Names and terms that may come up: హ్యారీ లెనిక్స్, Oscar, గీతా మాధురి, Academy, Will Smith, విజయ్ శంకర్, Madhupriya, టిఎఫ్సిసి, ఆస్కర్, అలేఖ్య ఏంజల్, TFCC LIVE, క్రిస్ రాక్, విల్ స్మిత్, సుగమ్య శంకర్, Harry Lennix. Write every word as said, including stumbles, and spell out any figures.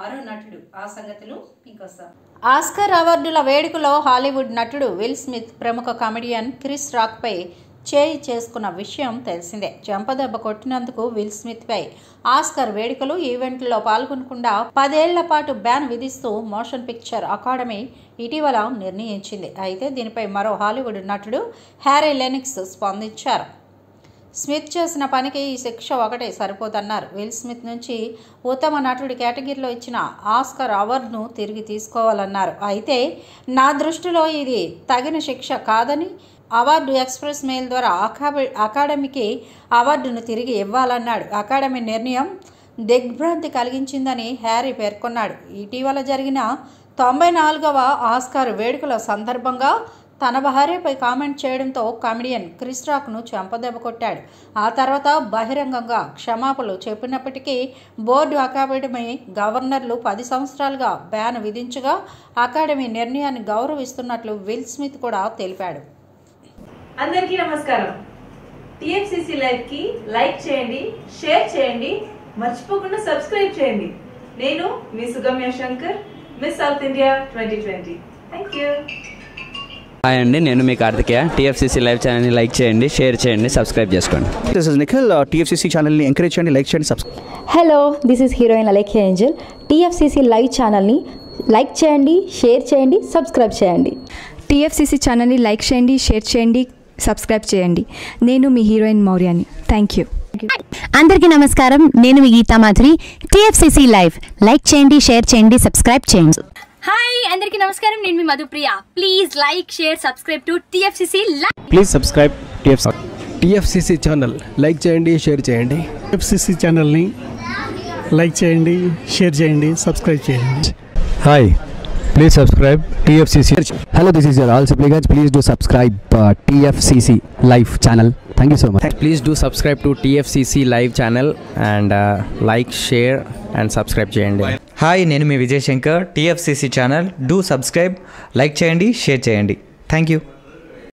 మరో నటుడు ఆ సంగతులు ఇంకొసారి ఆస్కర్ అవార్డుల వేడుకలో హాలీవుడ్ నటుడు విల్ స్మిత్ ప్రముఖ కామెడియన్ క్రిస్ రాక్ పై చేయి చేసుకున్న విషయం తెలిసిందే. చెంపదెబ్బ కొట్టినందుకు విల్ స్మిత్ పై ఆస్కర్ వేడుకలు ఈవెంట్లో పాల్గొనకుండా పదేళ్ల పాటు బ్యాన్ విధిస్తూ మోషన్ పిక్చర్ అకాడమీ ఇటీవల నిర్ణయించింది. అయితే దీనిపై మరో హాలీవుడ్ నటుడు హ్యారీ లెనిక్స్ స్పందించారు. స్మిత్ చేసిన పనికి ఈ శిక్ష ఒకటే సరిపోదన్నారు. విల్ స్మిత్ నుంచి ఉత్తమ నటుడి కేటగిరీలో ఇచ్చిన ఆస్కర్ అవార్డును తిరిగి తీసుకోవాలన్నారు. అయితే నా దృష్టిలో ఇది తగిన శిక్ష కాదని అవార్డు ఎక్స్ప్రెస్ మెయిల్ ద్వారా అకాడమీకి అవార్డును తిరిగి ఇవ్వాలన్నాడు. అకాడమీ నిర్ణయం దిగ్భ్రాంతి కలిగించిందని హ్యారీ పేర్కొన్నాడు. ఇటీవల జరిగిన తొంభై నాలుగవ ఆస్కార్ వేడుకల సందర్భంగా తన భార్యపై కామెంట్ చేయడంతో కామెడియన్ క్రిస్ రాక్ను చెంపదెబ్బ కొట్టాడు. ఆ తర్వాత బహిరంగంగా క్షమాపణలు చెప్పినప్పటికీ బోర్డు అకాడమీ గవర్నర్లు పది సంవత్సరాలుగా బ్యాన్ విధించగా అకాడమీ నిర్ణయాన్ని గౌరవిస్తున్నట్లు విల్ స్మిత్ కూడా తెలిపాడు. అందరికీ నమస్కారం. టిఎఫ్సిసి లైవ్ కి లైక్ చేయండి, షేర్ చేయండి, మర్చిపోకుండా సబ్స్క్రైబ్ చేయండి. నేను మీ సుగమ్య శంకర్, miss south India twenty twenty. Thank you. Hi అండి, నేను మీ కార్తికేయ. టీఎఫ్సీసీ లైవ్ ఛానల్ని లైక్ చేయండి, షేర్ చేయండి, సబ్స్క్రైబ్ చేసుకోండి. This is Nikhil. టీఎఫ్సీసీ ఛానల్ని ఎంకరేజ్ చేయండి, లైక్ చేయండి, subscribe. Hello, this is heroine అలేఖ్య ఏంజల్. TFCC live ఛానల్ని లైక్ చేయండి, షేర్ చేయండి, సబ్స్క్రైబ్ చేయండి. టీఎఫ్సీసీ ఛానల్ని లైక్ చేయండి, షేర్ చేయండి, సబ్స్క్రైబ్ చేయండి. నేను మీ హీరోయిన్ మౌర్యాని. Thank you. అందరికీ నమస్కారం. నేను మీ గీతా మాధురి. TFCC live like చేయండి, షేర్ చేయండి, సబ్స్క్రైబ్ చేయండి. హాయ్, అందరికీ నమస్కారం. నేను మీ Madhupriya. Please like, share, subscribe to టిఎఫ్సిసి. Please subscribe టిఎఫ్సిసి channel. Like చేయండి, షేర్ చేయండి. టిఎఫ్సిసి ఛానల్ని లైక్ చేయండి, షేర్ చేయండి, సబ్స్క్రైబ్ చేయండి. Hi, please subscribe టిఎఫ్సిసి. Hello, this is your all subscribers. Please do subscribe టిఎఫ్సిసి live channel. Thank you so much. Please do subscribe to టిఎఫ్సిసి live channel and like, share and subscribe చేయండి. Hi, నేను మీ విజయ్ శంకర్. టిఎఫ్సిసి channel do subscribe, like చేయండి, share చేయండి. Thank you.